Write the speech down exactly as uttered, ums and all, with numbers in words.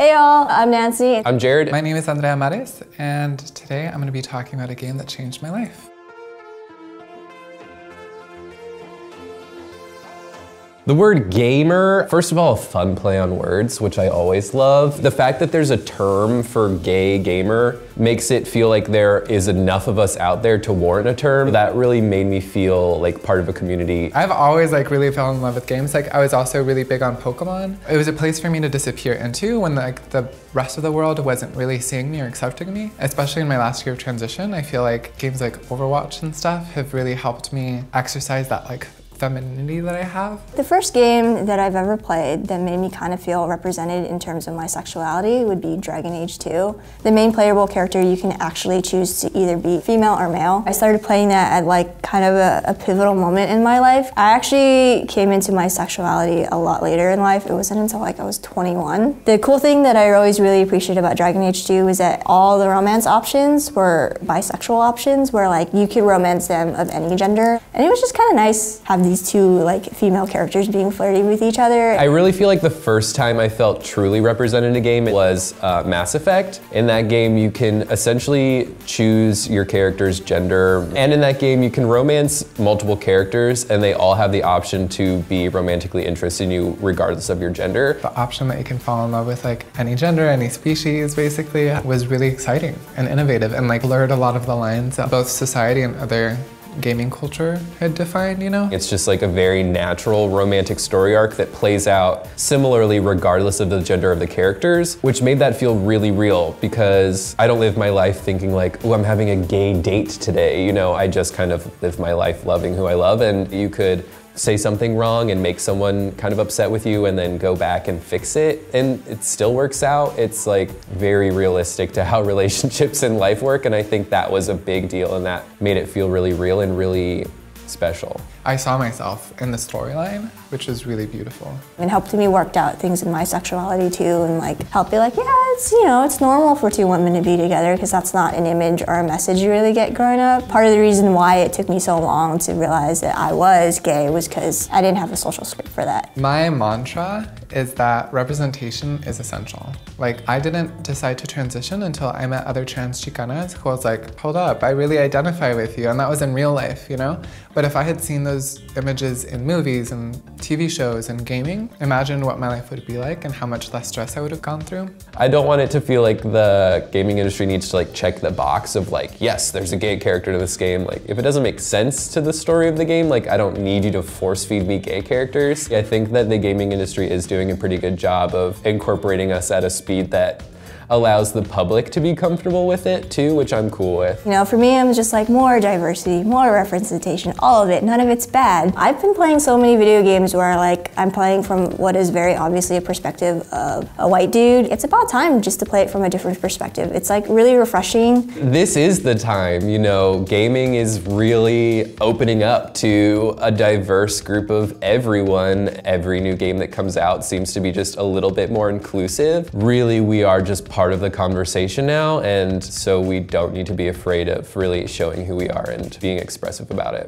Hey y'all, I'm Nancy. I'm Jared. My name is Andrea Mares, and today I'm going to be talking about a game that changed my life. The word gamer, first of all, a fun play on words, which I always love. The fact that there's a term for gay gamer makes it feel like there is enough of us out there to warrant a term. That really made me feel like part of a community. I've always like really fell in love with games. Like I was also really big on Pokemon. It was a place for me to disappear into when like the rest of the world wasn't really seeing me or accepting me. Especially in my last year of transition, I feel like games like Overwatch and stuff have really helped me exercise that like femininity that I have. The first game that I've ever played that made me kind of feel represented in terms of my sexuality would be Dragon Age two. The main playable character, you can actually choose to either be female or male. I started playing that at like kind of a, a pivotal moment in my life. I actually came into my sexuality a lot later in life. It wasn't until like I was twenty-one. The cool thing that I always really appreciated about Dragon Age two was that all the romance options were bisexual options where like you could romance them of any gender. And it was just kind of nice having these two like female characters being flirty with each other. I really feel like the first time I felt truly represented in a game was uh, Mass Effect. In that game you can essentially choose your character's gender, and in that game you can romance multiple characters and they all have the option to be romantically interested in you regardless of your gender. The option that you can fall in love with like any gender, any species basically was really exciting and innovative and like blurred a lot of the lines that both society and other gaming culture had defined, you know? It's just like a very natural romantic story arc that plays out similarly regardless of the gender of the characters, which made that feel really real because I don't live my life thinking like, oh, I'm having a gay date today, you know? I just kind of live my life loving who I love, and you could say something wrong and make someone kind of upset with you and then go back and fix it and it still works out. It's like very realistic to how relationships in life work, and I think that was a big deal and that made it feel really real and really special. I saw myself in the storyline, which is really beautiful. It helped me work out things in my sexuality too, and like helped be like, yeah, it's, you know, it's normal for two women to be together because that's not an image or a message you really get growing up. Part of the reason why it took me so long to realize that I was gay was because I didn't have a social script for that. My mantra is that representation is essential. Like I didn't decide to transition until I met other trans Chicanas who was like, hold up, I really identify with you, and that was in real life, you know? But if I had seen those images in movies and T V shows and gaming, imagine what my life would be like and how much less stress I would have gone through. I don't want it to feel like the gaming industry needs to like check the box of like, yes, there's a gay character to this game. Like if it doesn't make sense to the story of the game, like I don't need you to force feed me gay characters. I think that the gaming industry is doing a pretty good job of incorporating us at a speed that allows the public to be comfortable with it too, which I'm cool with. You know, for me, I'm just like more diversity, more representation, all of it, none of it's bad. I've been playing so many video games where like I'm playing from what is very obviously a perspective of a white dude. It's about time just to play it from a different perspective. It's like really refreshing. This is the time, you know, gaming is really opening up to a diverse group of everyone. Every new game that comes out seems to be just a little bit more inclusive. Really, we are just part of the conversation now, and so we don't need to be afraid of really showing who we are and being expressive about it.